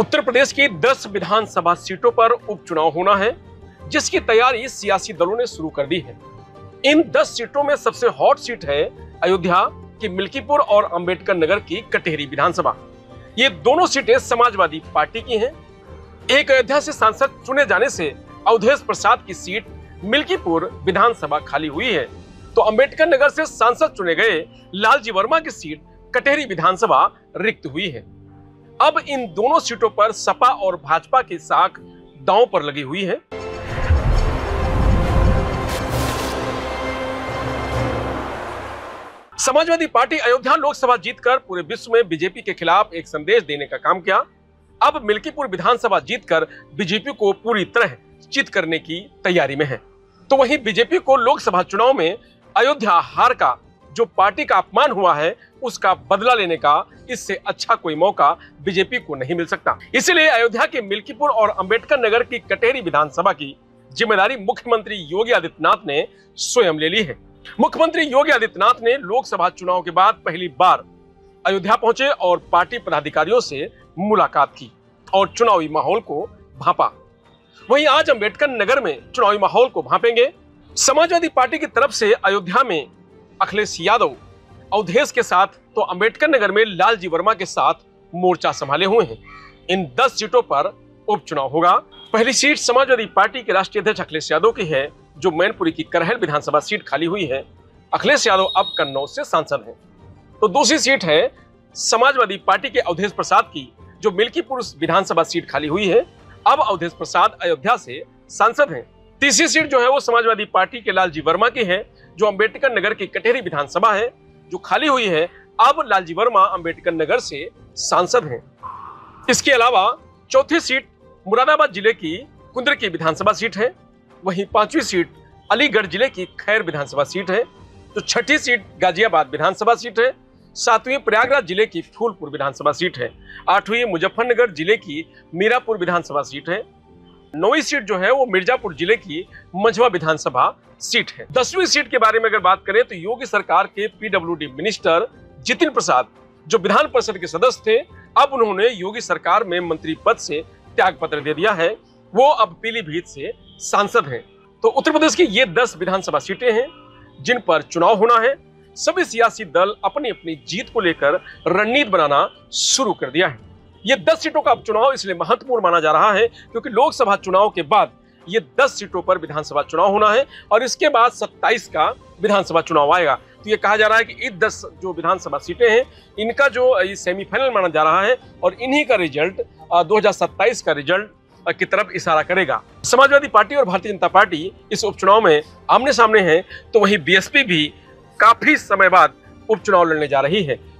उत्तर प्रदेश की 10 विधानसभा सीटों पर उपचुनाव होना है, जिसकी तैयारी सियासी दलों ने शुरू कर दी है। इन 10 सीटों में सबसे हॉट सीट है अयोध्या की मिल्कीपुर और अंबेडकर नगर की कटहरी विधानसभा। ये दोनों सीटें समाजवादी पार्टी की हैं। एक अयोध्या से सांसद चुने जाने से अवधेश प्रसाद की सीट मिल्कीपुर विधानसभा खाली हुई है, तो अंबेडकर नगर से सांसद चुने गए लालजी वर्मा की सीट कटहरी विधानसभा रिक्त हुई है। अब इन दोनों सीटों पर सपा और भाजपा की साख दांव पर लगी हुई है। समाजवादी पार्टी अयोध्या लोकसभा जीतकर पूरे विश्व में बीजेपी के खिलाफ एक संदेश देने का काम किया। अब मिल्कीपुर विधानसभा जीतकर बीजेपी को पूरी तरह चित करने की तैयारी में है, तो वहीं बीजेपी को लोकसभा चुनाव में अयोध्या हार का, जो पार्टी का अपमान हुआ है, उसका बदला लेने का इससे अच्छा कोई मौका बीजेपी को नहीं मिल सकता। इसलिए अयोध्या के मिल्कीपुर और अंबेडकर नगर की कटहरी विधानसभा की जिम्मेदारी मुख्यमंत्री योगी आदित्यनाथ ने स्वयं ले ली है। मुख्यमंत्री योगी आदित्यनाथ ने लोकसभा चुनाव के बाद पहली बार अयोध्या पहुंचे और पार्टी पदाधिकारियों से मुलाकात की और चुनावी माहौल को भांपा। वहीं आज अंबेडकर नगर में चुनावी माहौल को भांपेंगे। समाजवादी पार्टी की तरफ से अयोध्या में अखिलेश यादव अवधेश के साथ, तो अंबेडकर नगर में लालजी वर्मा के साथ मोर्चा संभाले हुए हैं। इन 10 सीटों पर उपचुनाव होगा। पहली सीट समाजवादी पार्टी के राष्ट्रीय अध्यक्ष अखिलेश यादव की है, जो मैनपुरी की करहल विधानसभा सीट खाली हुई है। अखिलेश यादव अब कन्नौज से सांसद हैं। तो दूसरी सीट है समाजवादी पार्टी के अवधेश प्रसाद की, जो मिल्कीपुर विधानसभा सीट खाली हुई है। अब अवधेश प्रसाद अयोध्या से सांसद हैं। तीसरी सीट जो है वो समाजवादी पार्टी के लालजी वर्मा की है, जो अंबेडकर नगर की कटहरी विधानसभा है, जो खाली हुई है। अब लालजी वर्मा अंबेडकर नगर से सांसद हैं। इसके अलावा चौथी सीट मुरादाबाद जिले की कुंदरकी विधानसभा सीट है। वहीं पांचवी सीट अलीगढ़ जिले की खैर विधानसभा सीट है। तो छठी सीट गाजियाबाद विधानसभा सीट है। सातवीं प्रयागराज जिले की फूलपुर विधानसभा सीट है। आठवीं मुजफ्फरनगर जिले की मीरापुर विधानसभा सीट है। नौवीं सीट जो है वो मिर्जापुर जिले की मझवा विधानसभा सीट है। 10वीं सीट के बारे में अगर बात करें तो योगी सरकार के पीडब्ल्यूडी मिनिस्टर जितिन प्रसाद, जो विधान परिषद के सदस्य थे, अब उन्होंने योगी सरकार में मंत्री पद से त्याग पत्र दे दिया है। वो अब पीलीभीत से सांसद हैं। तो उत्तर प्रदेश की ये 10 विधानसभा सीटें हैं जिन पर चुनाव होना है। सभी सियासी दल अपनी अपनी जीत को लेकर रणनीति बनाना शुरू कर दिया है। ये 10 सीटों का उपचुनाव इसलिए महत्वपूर्ण माना जा रहा है क्योंकि लोकसभा चुनाव के बाद ये 10 सीटों पर विधानसभा चुनाव होना है और इसके बाद 27 का विधानसभा चुनाव आएगा। तो ये कहा जा रहा है कि इन 10 जो विधानसभा सीटें हैं, इनका जो ये सेमीफाइनल माना जा रहा है और इन्हीं का रिजल्ट 2027 का रिजल्ट की तरफ इशारा करेगा। समाजवादी पार्टी और भारतीय जनता पार्टी इस उपचुनाव में आमने सामने है, तो वहीं बीएसपी भी काफी समय बाद उपचुनाव लड़ने जा रही है।